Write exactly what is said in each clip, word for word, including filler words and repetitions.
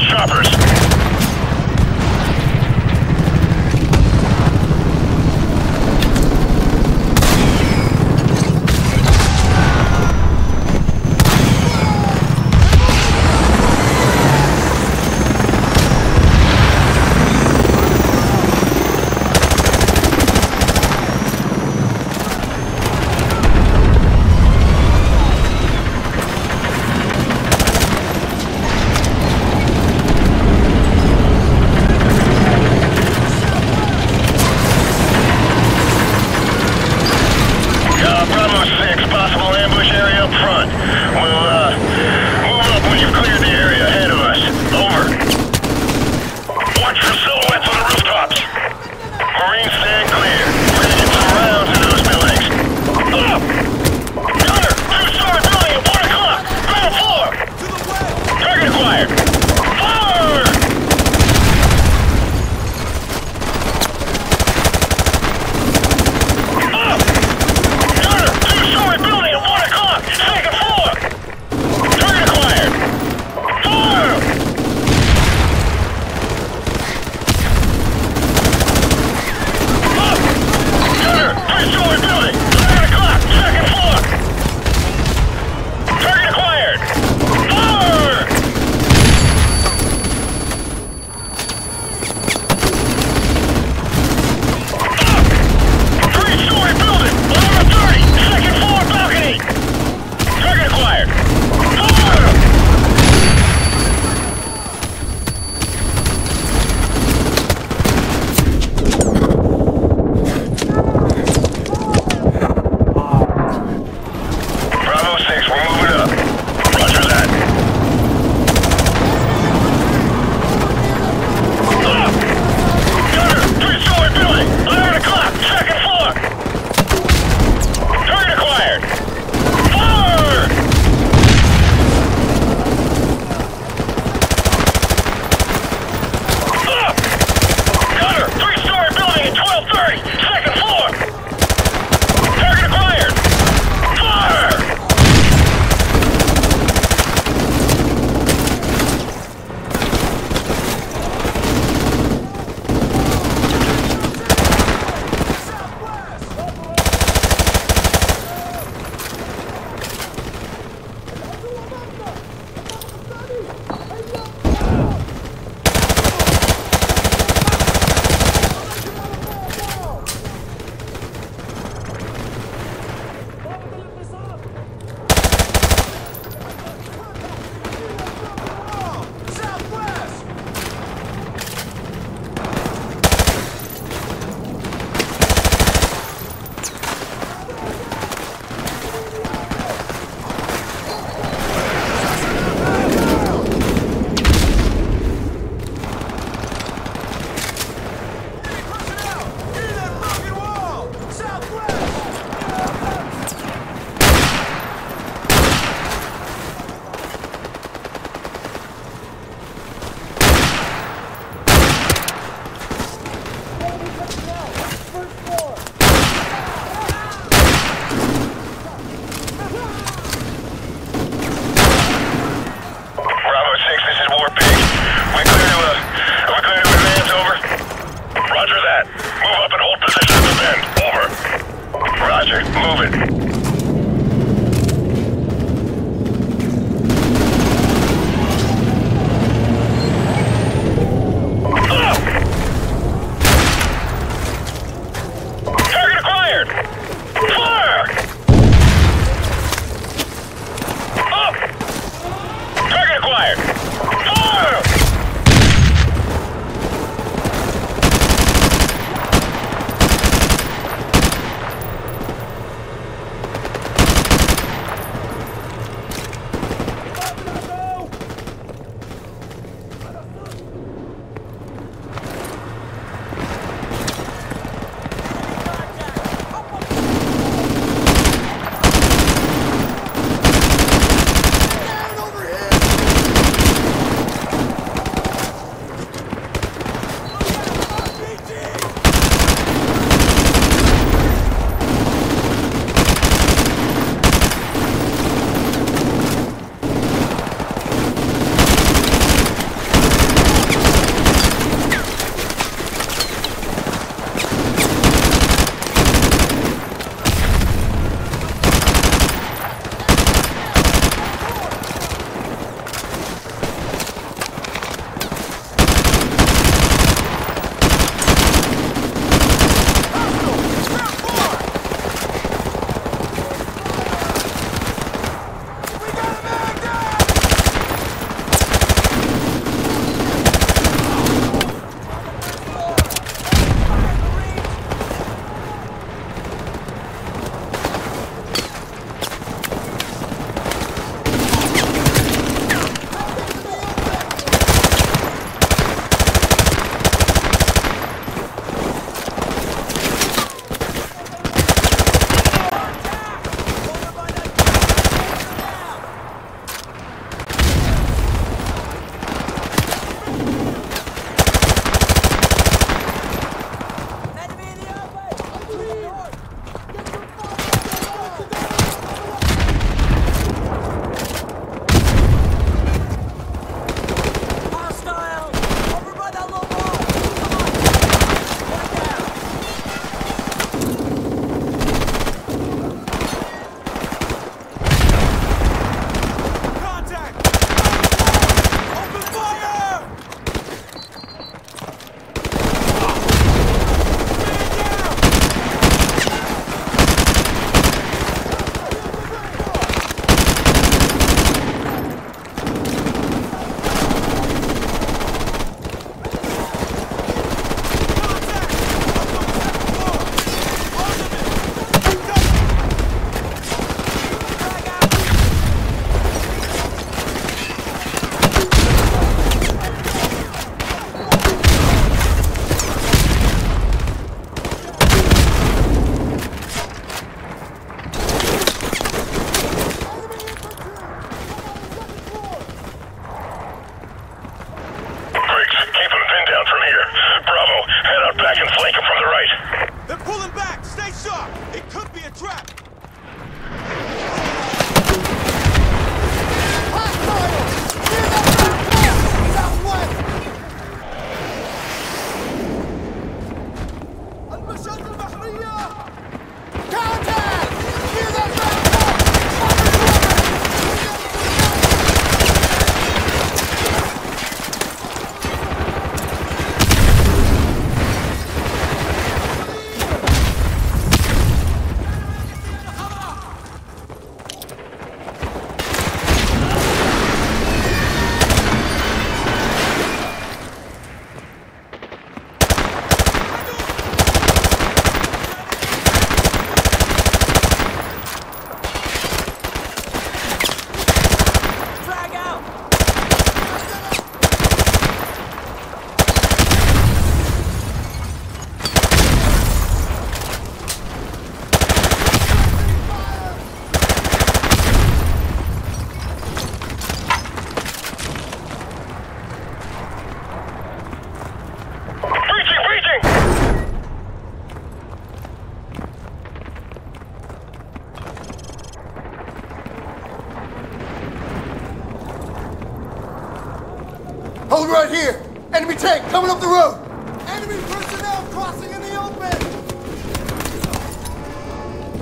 those choppers. They're here! Enemy tank coming up the road! Enemy personnel crossing in the open!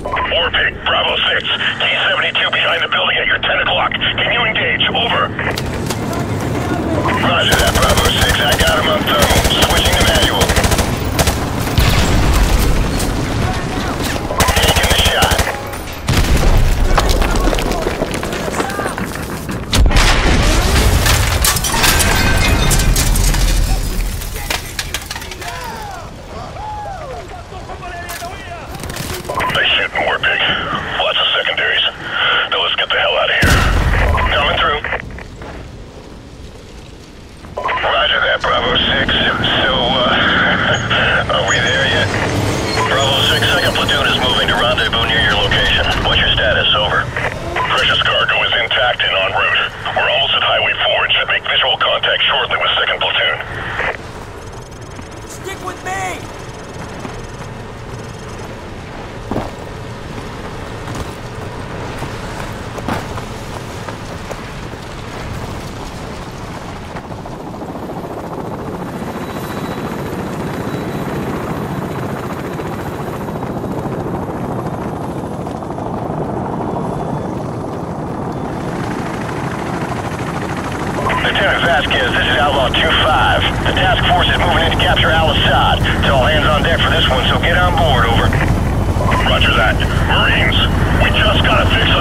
War pig, Bravo six, T seventy-two behind the building at your ten o'clock. Can you engage? Over. Roger that, Bravo six. I got him on thermal. Switching to manual. Taking the shot. Vasquez, this is Outlaw two five. The task force is moving in to capture Al-Assad. It's all hands on deck for this one, so get on board, over. Roger that. Marines, we just got a fix on